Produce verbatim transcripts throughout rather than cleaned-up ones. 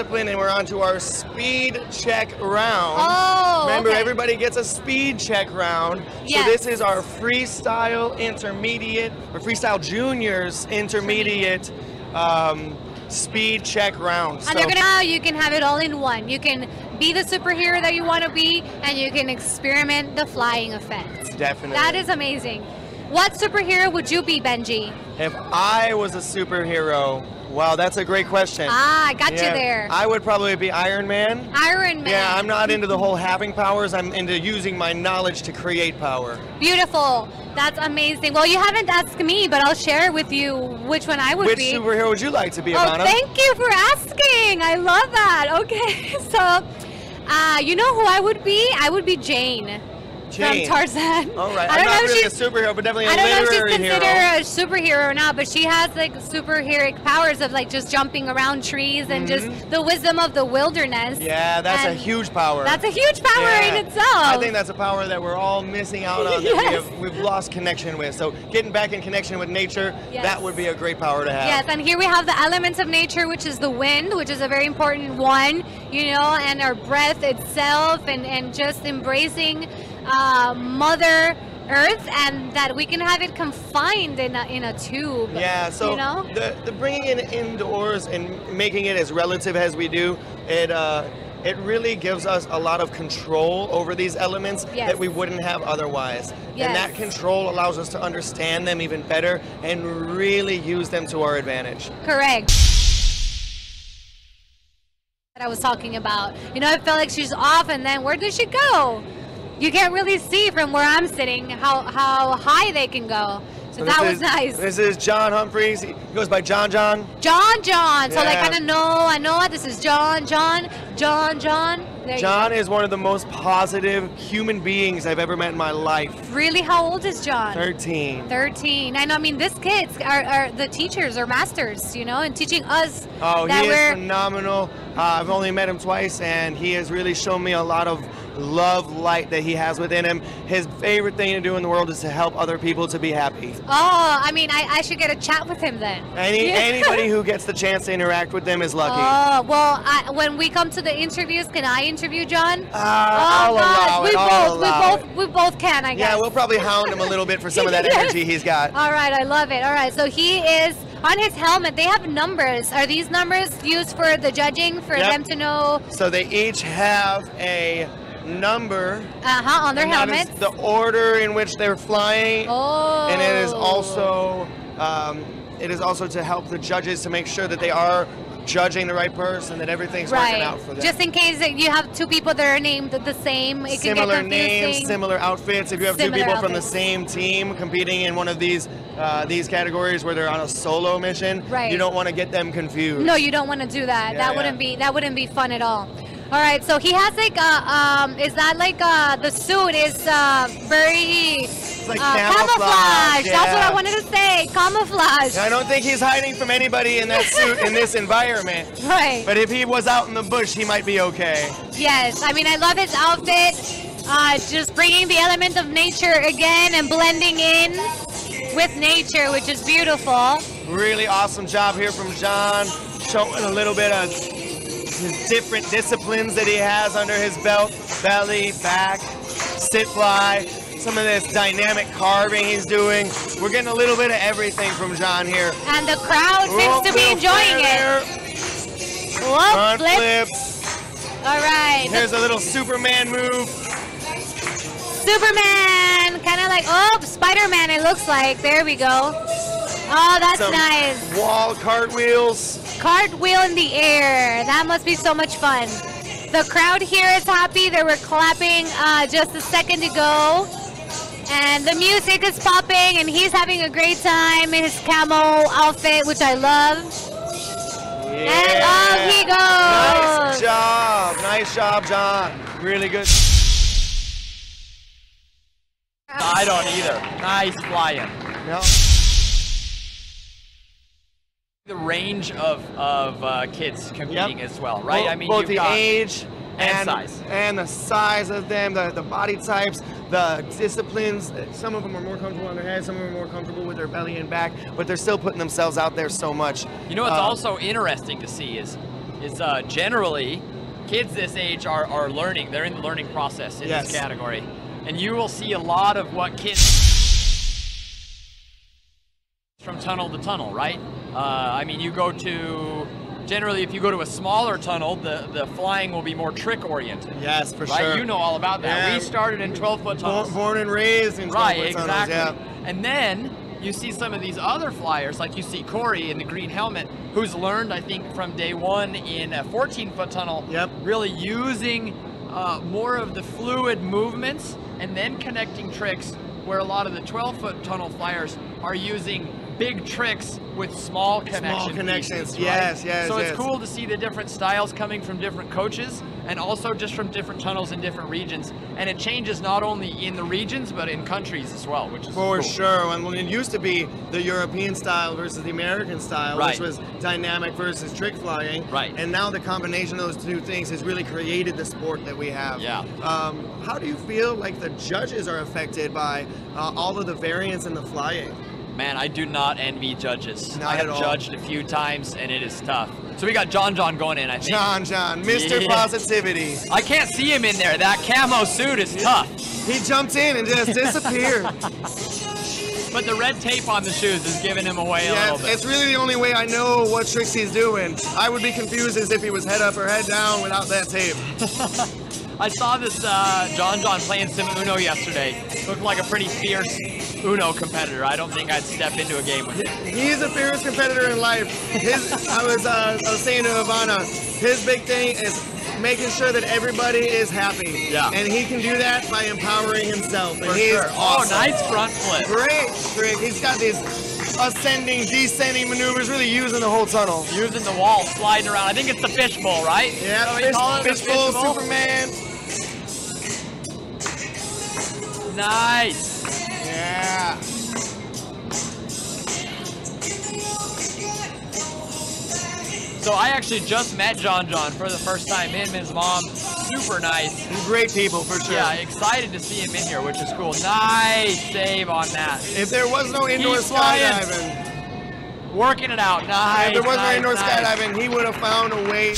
discipline, and we're on to our speed check round. Oh, Remember, okay. everybody gets a speed check round. Yes. So this is our freestyle intermediate, or freestyle juniors intermediate um, speed check round. And so they're gonna, now you can have it all in one. You can be the superhero that you want to be, and you can experiment the flying effect. Definitely. That is amazing. What superhero would you be, Benji? If I was a superhero, wow, that's a great question. Ah, I got yeah, you there. I would probably be Iron Man. Iron Man. Yeah, I'm not into the whole having powers. I'm into using my knowledge to create power. Beautiful. That's amazing. Well, you haven't asked me, but I'll share with you which one I would which be. Which superhero would you like to be, Ivana? Oh, thank you for asking. I love that. Okay, so uh, you know who I would be? I would be Jane. Jane. From Tarzan. All right. I don't I'm not know really if she's, a superhero, but definitely a literary hero. I don't know if she's considered hero. a superhero or not, but she has like superheroic powers of like just jumping around trees and mm-hmm. just the wisdom of the wilderness. Yeah, that's and a huge power. That's a huge power yeah. in itself. I think that's a power that we're all missing out on that yes. we have, we've lost connection with. So getting back in connection with nature, yes. that would be a great power to have. Yes, and here we have the elements of nature, which is the wind, which is a very important one, you know, and our breath itself, and, and just embracing Uh, Mother Earth, and that we can have it confined in a, in a tube. Yeah, so you know? the, the bringing it indoors and making it as relative as we do, it uh, it really gives us a lot of control over these elements yes. that we wouldn't have otherwise. Yes. And that control allows us to understand them even better and really use them to our advantage. Correct. That I was talking about. You know, I felt like she's off, and then where did she go? You can't really see from where I'm sitting how, how high they can go. So, so that was is, nice. This is John Humphreys. He goes by John John. John John. So yeah. like I don't know, I know this is John John. John John. There John is one of the most positive human beings I've ever met in my life. Really? How old is John? thirteen. thirteen. And I mean, these kids are, are the teachers or masters, you know, and teaching us. Oh, that he is we're... phenomenal. Uh, I've only met him twice, and he has really shown me a lot of love, light that he has within him. His favorite thing to do in the world is to help other people to be happy. Oh, I mean, I, I should get a chat with him then. Any Anybody who gets the chance to interact with them is lucky. Oh, well, I, when we come to the interviews, can I interview John? Uh, oh, I'll allow we, it, both, I'll allow we both, we both, we both can, I guess. Yeah, we'll probably hound him a little bit for some of that yes. energy he's got. All right, I love it. All right, so he is on his helmet. They have numbers. Are these numbers used for the judging for yep. them to know? So they each have a number uh-huh, on their helmets. The order in which they're flying, oh. and it is also um, it is also to help the judges to make sure that they are judging the right person, that everything's right. working out for them. Just in case that you have two people that are named the same, it similar can get confusing. names, similar outfits. If you have similar two people outfits. from the same team competing in one of these uh, these categories where they're on a solo mission, right. you don't want to get them confused. No, you don't want to do that. Yeah, that yeah. wouldn't be that wouldn't be fun at all. All right, so he has like, uh, um, is that like uh, the suit is uh, very it's like uh, camouflage. camouflage. Yeah. That's what I wanted to say, camouflage. I don't think he's hiding from anybody in that suit in this environment. Right. But if he was out in the bush, he might be okay. Yes, I mean, I love his outfit. Uh, just bringing the element of nature again and blending in with nature, which is beautiful. Really awesome job here from John, showing a little bit of his different disciplines that he has under his belt: belly, back, sit fly, some of this dynamic carving he's doing. We're getting a little bit of everything from John here. And the crowd seems to be enjoying it. Front flip. All right. Here's a little Superman move. Superman, kind of like, oh, Spider-Man it looks like. There we go. Oh, that's Some nice. Wall cartwheels. Cartwheel in the air. That must be so much fun. The crowd here is happy. They were clapping uh, just a second ago. And the music is popping, and he's having a great time in his camo outfit, which I love. Yeah. And off he goes. Nice job. Nice job, John. Really good. I don't either. Nice flying. No. The range of, of uh, kids competing yep. as well, right? Both, I mean, both the age and, and size, and the size of them, the, the body types, the disciplines. Some of them are more comfortable on their head, some of them are more comfortable with their belly and back, but they're still putting themselves out there so much. You know what's um, also interesting to see is is uh, generally kids this age are, are learning. They're in the learning process in yes. this category. And you will see a lot of what kids from tunnel to tunnel, right? Uh, I mean, you go to, generally if you go to a smaller tunnel, the, the flying will be more trick oriented. Yes, for right? sure. You know all about that. Yeah. We started in twelve foot tunnels. Born and raised in twelve foot right, tunnels, exactly. Yeah. And then you see some of these other flyers, like you see Corey in the green helmet, who's learned, I think, from day one in a fourteen foot tunnel, yep. really using uh, more of the fluid movements and then connecting tricks, where a lot of the twelve foot tunnel flyers are using big tricks with small connection small connections pieces, right? yes yes so yes. It's cool to see the different styles coming from different coaches and also just from different tunnels in different regions, and it changes not only in the regions but in countries as well, which is for cool. sure. And it used to be the European style versus the American style, right. which was dynamic versus trick flying, right and now the combination of those two things has really created the sport that we have. Yeah um how do you feel like the judges are affected by uh, all of the variance in the flying? Man, I do not envy judges. Not I have judged a few times, and it is tough. So we got John John going in, I think. John John, Mister Yeah. Positivity. I can't see him in there. That camo suit is tough. He jumped in and just disappeared. But the red tape on the shoes is giving him away yeah, a little bit. It's really the only way I know what tricks he's doing. I would be confused as if he was head up or head down without that tape. I saw this uh, John John playing some Uno yesterday. Looked like a pretty fierce Uno competitor. I don't think I'd step into a game with him. He's a fierce competitor in life. His, I, was, uh, I was saying to Ivana, his big thing is making sure that everybody is happy. Yeah. And he can do that by empowering himself. And For he sure. is awesome. Oh, nice front flip. Great trick. He's got these ascending, descending maneuvers, really using the whole tunnel. Using the wall, sliding around. I think it's the fishbowl, right? Yeah, fish, fishbowl, fish Superman. Nice. Yeah. So I actually just met John John for the first time. Him and his mom, super nice. Great people for sure. Yeah, excited to see him in here, which is cool. Nice save on that. If there was no indoor skydiving, working it out. Nice. If there was nice, no indoor nice. skydiving, he would have found a way.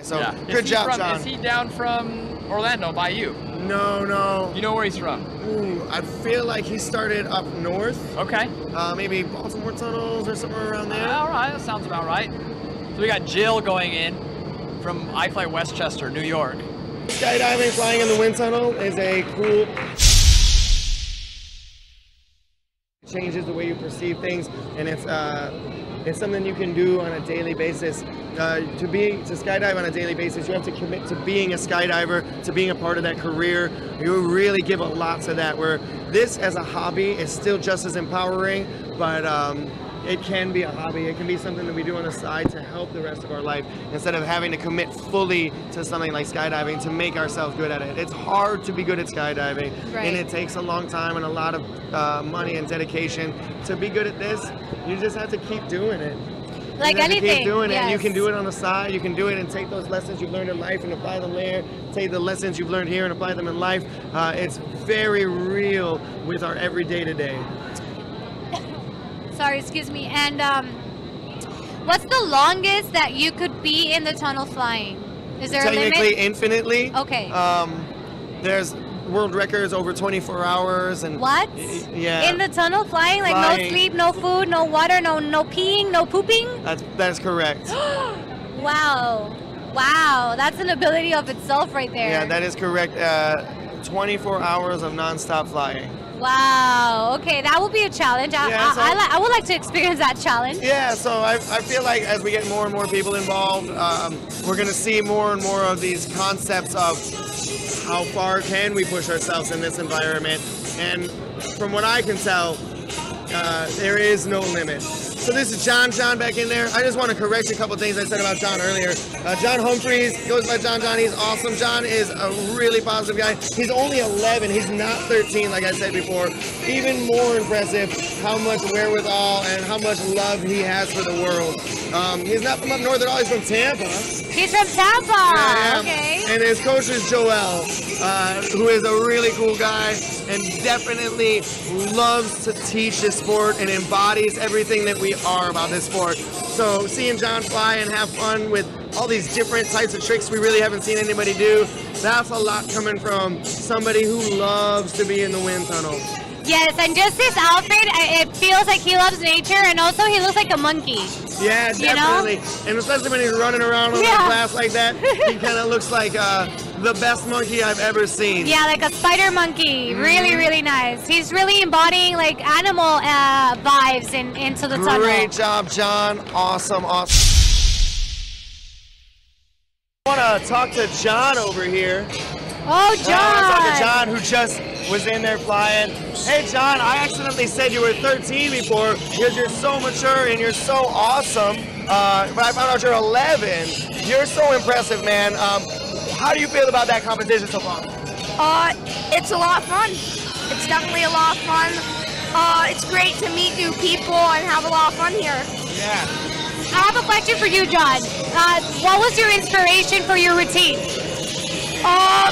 So yeah. good job, from, John. Is he down from Orlando by you? No, no. You know where he's from? Ooh, I feel like he started up north. Okay. Uh, maybe Baltimore tunnels or somewhere around there. Uh, all right, that sounds about right. So we got Jill going in from I F L Y Westchester, New York. Skydiving, flying in the wind tunnel is a cool. It changes the way you perceive things, and it's. Uh, It's something you can do on a daily basis. Uh, to be to skydive on a daily basis, you have to commit to being a skydiver, to being a part of that career. You really give a lot to that, where this as a hobby is still just as empowering, but um, it can be a hobby. It can be something that we do on the side to help the rest of our life, instead of having to commit fully to something like skydiving to make ourselves good at it. It's hard to be good at skydiving, right. and it takes a long time and a lot of uh, money and dedication to be good at this. You just have to keep doing it. Like you anything, keep doing yes. it. You can do it on the side. You can do it and take those lessons you've learned in life and apply them there. Take the lessons you've learned here and apply them in life. Uh, it's very real with our everyday today. Sorry, excuse me. And um, what's the longest that you could be in the tunnel flying? Is there a limit? Technically, infinitely. Okay. Um, there's world records over twenty-four hours and what? Yeah. In the tunnel flying, like flying. No sleep, no food, no water, no no peeing, no pooping. That's that's correct. Wow, wow, that's an ability of itself right there. Yeah, that is correct. Uh, twenty-four hours of non-stop flying. Wow, okay, that will be a challenge. I, yeah, so, I, I, li I would like to experience that challenge. Yeah, so I, I feel like as we get more and more people involved, um, we're going to see more and more of these concepts of how far can we push ourselves in this environment. And from what I can tell, uh, there is no limit. So this is John John back in there. I just want to correct a couple things I said about John earlier. Uh, John Humphreys goes by John John. He's awesome. John is a really positive guy. He's only eleven. He's not thirteen, like I said before. Even more impressive how much wherewithal and how much love he has for the world. Um, he's not from up north at all. He's from Tampa. He's from Tampa. Yeah, yeah. Okay. And his coach is Joelle, uh, who is a really cool guy and definitely loves to teach this sport and embodies everything that we are about this sport. So seeing John fly and have fun with all these different types of tricks we really haven't seen anybody do, that's a lot coming from somebody who loves to be in the wind tunnel. Yes, and just his outfit, it feels like he loves nature, and also he looks like a monkey. Yeah, definitely. You know? And especially when he's running around on yeah. the glass like that, he kind of looks like uh, the best monkey I've ever seen. Yeah, like a spider monkey. Mm. Really, really nice. He's really embodying like animal uh, vibes in, into the Great tunnel. Great job, John. Awesome, awesome. I want to talk to John over here. Oh, John. I want to talk to John, who just was in there flying. Hey, John, I accidentally said you were thirteen before because you're so mature and you're so awesome. Uh, but I found out you're eleven. You're so impressive, man. Um, how do you feel about that competition so far? Uh, it's a lot of fun. It's definitely a lot of fun. Uh, it's great to meet new people and have a lot of fun here. Yeah. I have a question for you, John. Uh, what was your inspiration for your routine? Um.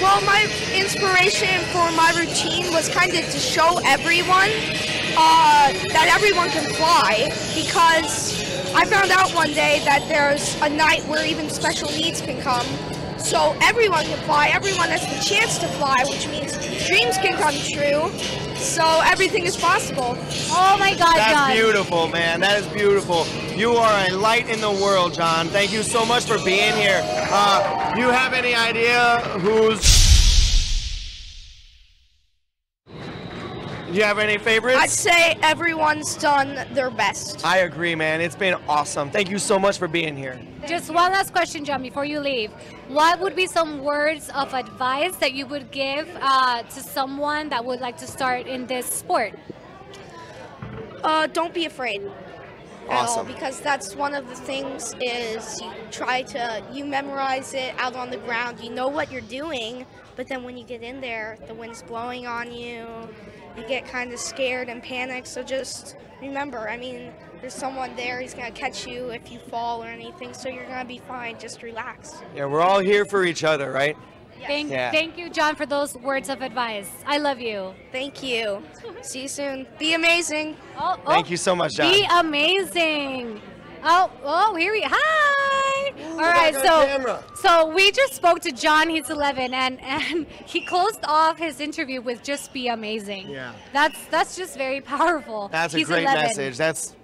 Well, my inspiration for my routine was kind of to show everyone uh, that everyone can fly, because I found out one day that there's a night where even special needs can come. So everyone can fly, everyone has the chance to fly, which means dreams can come true. So everything is possible. Oh my God, John. That's beautiful, man. That is beautiful. You are a light in the world, John. Thank you so much for being here. Uh, do you have any idea who's... Do you have any favorites? I'd say everyone's done their best. I agree, man. It's been awesome. Thank you so much for being here. Just one last question, John, before you leave. What would be some words of advice that you would give uh, to someone that would like to start in this sport? Uh, don't be afraid. Awesome. At all, because that's one of the things is you try to, you memorize it out on the ground. You know what you're doing, but then when you get in there, the wind's blowing on you. You get kind of scared and panicked, so just remember, I mean, there's someone there, he's going to catch you if you fall or anything, so you're going to be fine, just relax. Yeah, we're all here for each other, right? Yes. Thank, yeah. thank you, John, for those words of advice. I love you. Thank you. See you soon. Be amazing. Oh, oh, thank you so much, John. Be amazing. Oh, oh, here we, hi. Ooh, all right, so camera. so we just spoke to John, he's eleven, and, and he closed off his interview with just be amazing. Yeah. That's that's just very powerful. That's he's a great eleven. Message. That's,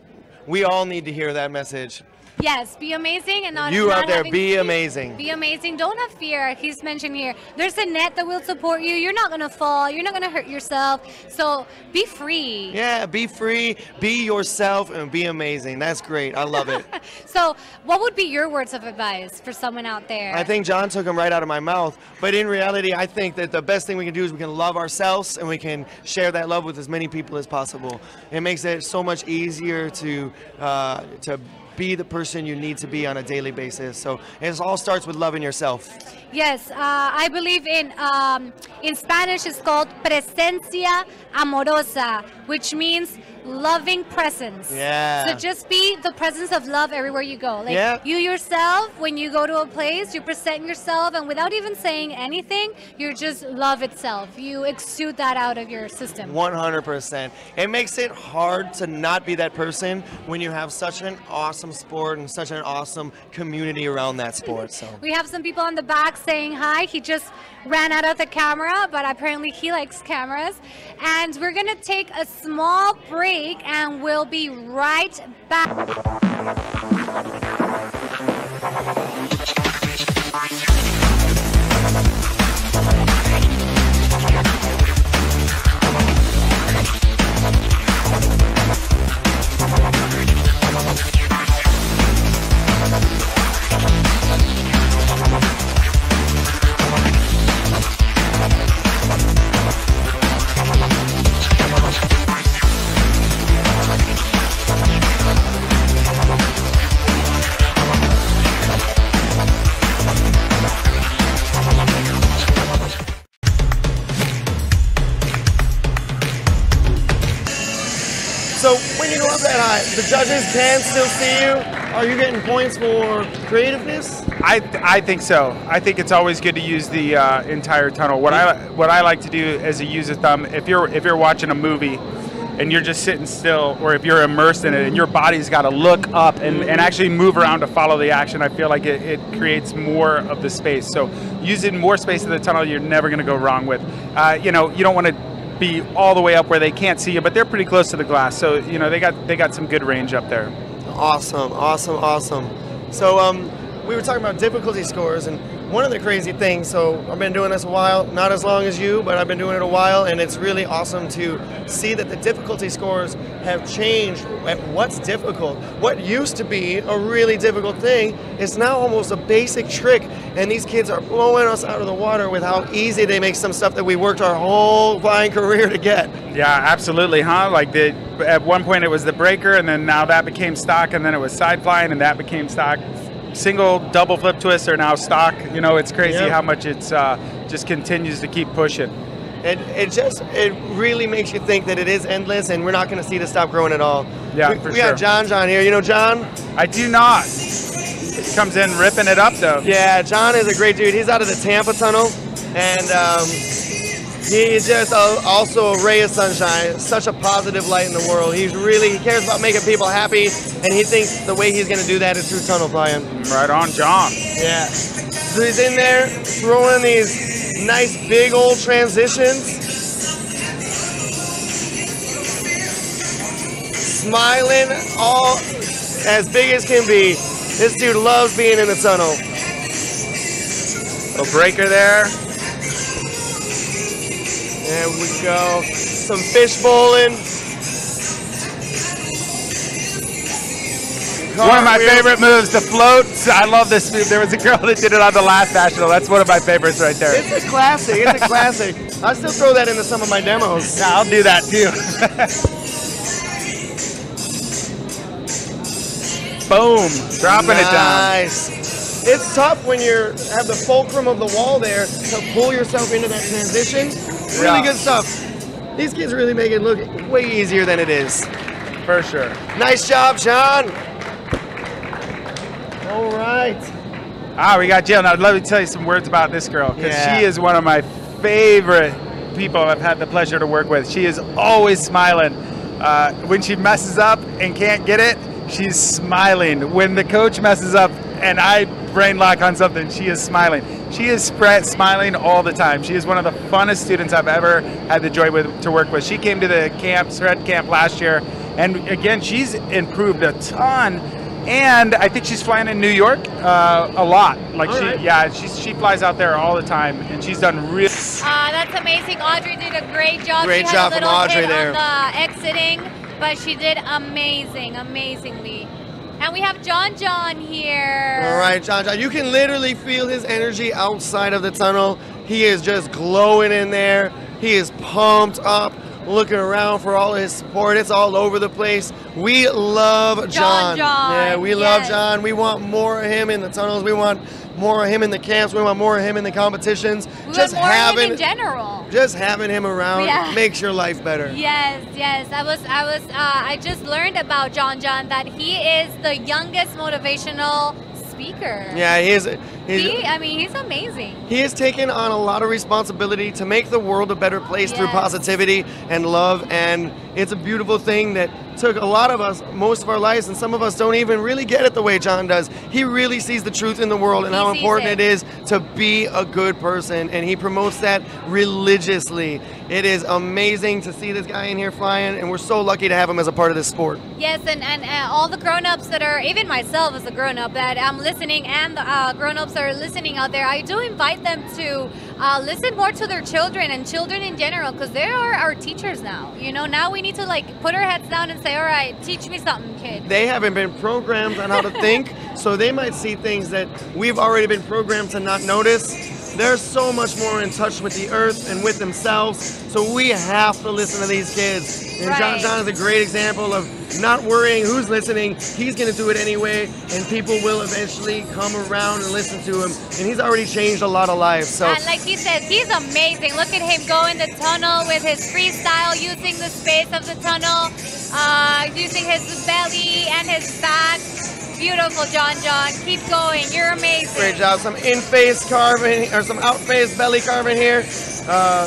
we all need to hear that message. Yes, be amazing and not. You out there, be amazing. Be amazing. Don't have fear. He's mentioned here. There's a net that will support you. You're not gonna fall. You're not gonna hurt yourself. So be free. Yeah, be free. Be yourself and be amazing. That's great. I love it. So, what would be your words of advice for someone out there? I think John took them right out of my mouth. But in reality, I think that the best thing we can do is we can love ourselves and we can share that love with as many people as possible. It makes it so much easier to uh, to. be the person you need to be on a daily basis. So it all starts with loving yourself. Yes, uh, I believe in, um, in Spanish it's called presencia amorosa, which means loving presence. Yeah. So just be the presence of love everywhere you go. Like yeah. you yourself, when you go to a place, you present yourself, and without even saying anything, you're just love itself. You exude that out of your system. one hundred percent. It makes it hard to not be that person when you have such an awesome sport and such an awesome community around that sport. So we have some people on the back saying hi. He just ran out of the camera, but apparently he likes cameras. And we're gonna take a small break, and we'll be right back. The judges can still see you. Are you getting points for creativeness? I th I think so. I think it's always good to use the uh, entire tunnel. What I what I like to do is a use a thumb. If you're if you're watching a movie, and you're just sitting still, or if you're immersed in it and your body's got to look up and, and actually move around to follow the action, I feel like it, it creates more of the space. So using more space in the tunnel, you're never going to go wrong with. Uh, you know, you don't want to be all the way up where they can't see you, but they're pretty close to the glass. So, you know, they got they got some good range up there. Awesome, awesome, awesome. So um, we were talking about difficulty scores, and one of the crazy things, so I've been doing this a while, not as long as you, but I've been doing it a while, and it's really awesome to see that the difficulty scores have changed at what's difficult. What used to be a really difficult thing is now almost a basic trick, and these kids are blowing us out of the water with how easy they make some stuff that we worked our whole flying career to get. Yeah, absolutely, huh? Like the, at one point it was the breaker, and then now that became stock, and then it was side flying, and that became stock. Single, double flip twists are now stock. You know, it's crazy yep. how much it's uh, just continues to keep pushing. It, it just, it really makes you think that it is endless and we're not going to see this stop growing at all. Yeah, we, for we sure. We got John John here. You know John? I do not. He comes in ripping it up though. Yeah, John is a great dude. He's out of the Tampa tunnel, and um, he's just a, also a ray of sunshine, such a positive light in the world. He's really, he cares about making people happy, and he thinks the way he's going to do that is through tunnel flying. Right on, John. Yeah. So he's in there throwing these nice big old transitions. Smiling all as big as can be. This dude loves being in the tunnel. A breaker there. There we go. Some fish bowling. One of my favorite moves, the floats. I love this move. There was a girl that did it on the last national. That's one of my favorites right there. It's a classic. It's a classic. I still throw that into some of my demos. Yeah, I'll do that too. Boom. Dropping it down. Nice. It's tough when you have the fulcrum of the wall there to pull yourself into that transition. Really yeah. good stuff. These kids really make it look way easier than it is. For sure. Nice job, Sean. All right. Ah, we got Jill. Now, let me tell you some words about this girl, because yeah. she is one of my favorite people I've had the pleasure to work with. She is always smiling. Uh, when she messes up and can't get it, she's smiling. When the coach messes up and I brain lock on something, she is smiling. She is smiling all the time. She is one of the funnest students I've ever had the joy with, to work with. She came to the camp, Shred Camp last year, and again, she's improved a ton. And I think she's flying in New York uh, a lot. Like she, right. yeah, she she flies out there all the time, and she's done really. Uh, that's amazing. Audrey did a great job. Great she job had a from Audrey there. On the exiting, but she did amazing, amazingly. And we have John John here. All right, John John. You can literally feel his energy outside of the tunnel. He is just glowing in there. He is pumped up, looking around for all of his support. It's all over the place. We love John. John, John. Yeah, we yes. love John. We want more of him in the tunnels. We want more of him in the camps. We want more of him in the competitions. We just want more having of him in general. Just having him around yeah. makes your life better. Yes, yes. I was, I was, uh, I just learned about John John that he is the youngest motivational speaker. Yeah, he is. He's, he, I mean, he's amazing. He has taken on a lot of responsibility to make the world a better place yes. through positivity and love, and it's a beautiful thing that took a lot of us most of our lives, and some of us don't even really get it the way John does. He really sees the truth in the world and he how important it. it is to be a good person, and he promotes that religiously. It is amazing to see this guy in here flying, and we're so lucky to have him as a part of this sport. Yes, and, and uh, all the grown-ups that are, even myself as a grown-up that I'm listening, and the uh, grown-ups are listening out there, I do invite them to uh, listen more to their children and children in general, because they are our teachers now. You know, now we need to like put our heads down and say, all right, teach me something, kid. They haven't been programmed on how to think, so they might see things that we've already been programmed to not notice. They're so much more in touch with the earth and with themselves, so we have to listen to these kids. And right. John John is a great example of not worrying who's listening. He's going to do it anyway, and people will eventually come around and listen to him. And he's already changed a lot of lives. So, and like he said, he's amazing. Look at him go in the tunnel with his freestyle, using the space of the tunnel, uh, using his belly and his back. Beautiful, John John. Keep going. You're amazing. Great job. Some in-face carving or some out-face belly carving here. Uh,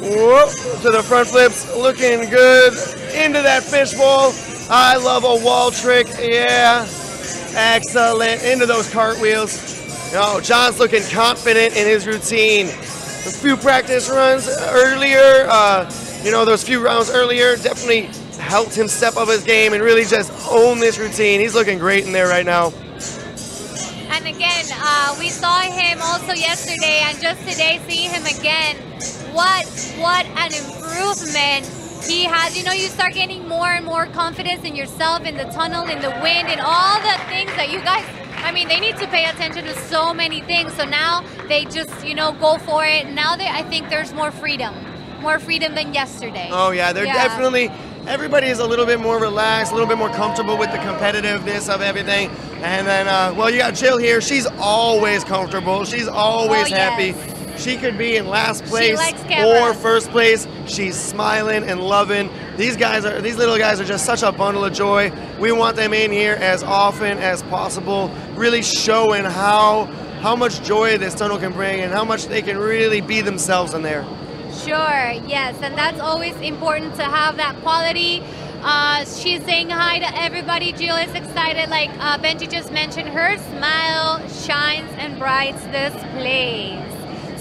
Whoop, to the front flips, looking good. Into that fishbowl. I love a wall trick, yeah. Excellent, into those cartwheels. Oh, John's looking confident in his routine. A few practice runs earlier, uh, you know, those few rounds earlier definitely helped him step up his game and really just own this routine. He's looking great in there right now. And again, uh, we saw him also yesterday, and just today seeing him again, what what an improvement he has. You know, you start getting more and more confidence in yourself, in the tunnel, in the wind, and all the things that you guys, I mean, they need to pay attention to so many things. So now they just, you know, go for it. Now they, I think there's more freedom, more freedom than yesterday. Oh yeah, they're yeah. definitely, everybody is a little bit more relaxed, a little bit more comfortable with the competitiveness of everything. And then, uh, well, you got Jill here. She's always comfortable. She's always oh, happy. Yes. She could be in last place or first place. She's smiling and loving. These guys are, these little guys are just such a bundle of joy. We want them in here as often as possible, really showing how, how much joy this tunnel can bring and how much they can really be themselves in there. Sure, yes, and that's always important to have that quality. Uh, she's saying hi to everybody. Jill is excited, like uh, Benji just mentioned, her smile shines and brights this place.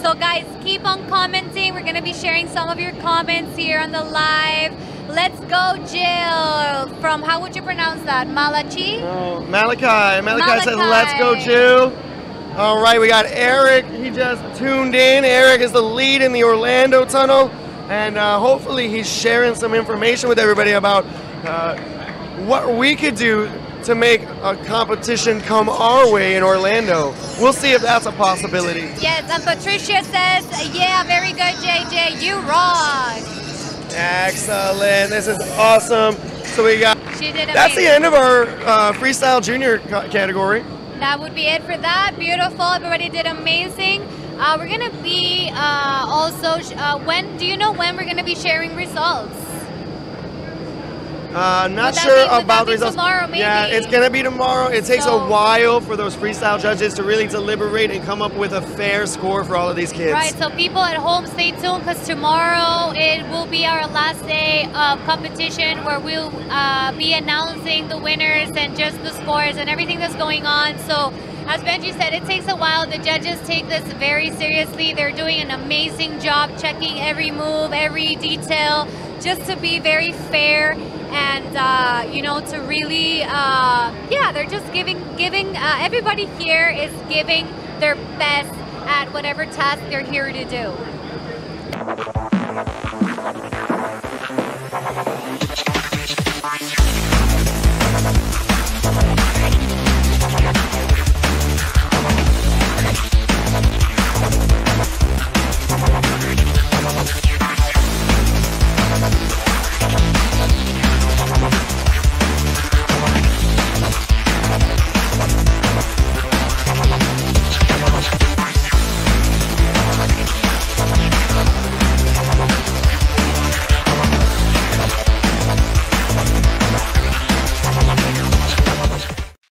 So guys, keep on commenting. We're gonna be sharing some of your comments here on the live. Let's go, Jill, from, how would you pronounce that? Malachi? Oh, Malachi. Malachi, Malachi says, let's go, Jill. All right, we got Eric. He just tuned in. Eric is the lead in the Orlando tunnel, and uh, hopefully he's sharing some information with everybody about uh, what we could do to make a competition come our way in Orlando. We'll see if that's a possibility. Yes, and Patricia says, yeah, very good, J J, you rock. Excellent, this is awesome. So we got, she did amazing. That's the end of our uh, freestyle junior category. That would be it for that. Beautiful. Everybody did amazing. Uh, we're going to be uh, also, uh, when, do you know when we're going to be sharing results? Uh, not sure be, about the results. Tomorrow, maybe? Yeah, it's going to be tomorrow. It takes so, a while for those freestyle judges to really deliberate and come up with a fair score for all of these kids. Right, so people at home, stay tuned, because tomorrow it will be our last day of competition, where we'll uh, be announcing the winners and just the scores and everything that's going on. So as Benji said, it takes a while. The judges take this very seriously. They're doing an amazing job checking every move, every detail, just to be very fair. And uh, you know, to really, uh, yeah, they're just giving, giving. Uh, everybody here is giving their best at whatever task they're here to do.